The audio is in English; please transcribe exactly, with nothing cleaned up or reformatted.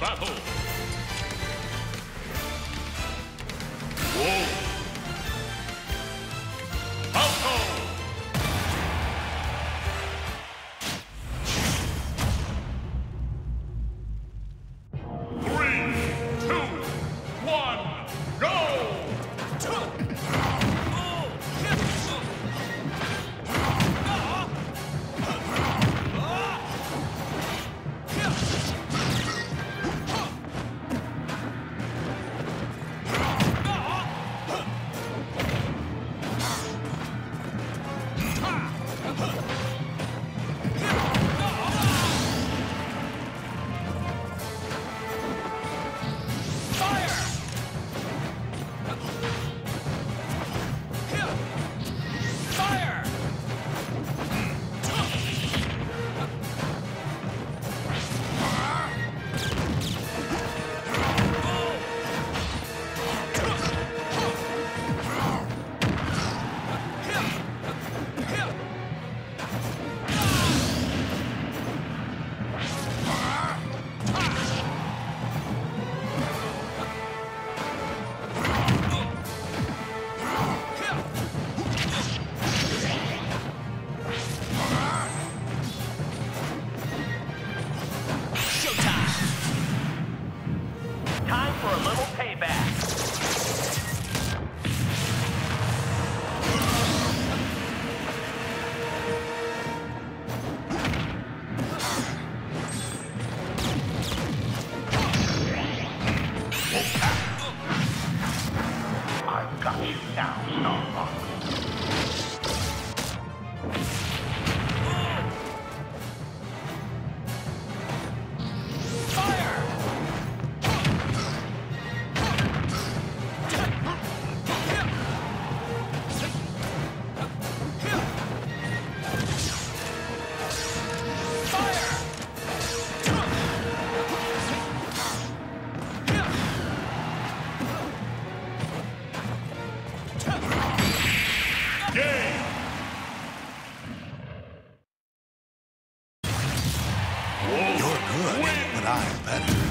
battle. Whoa. Alto. You're good, but I'm better.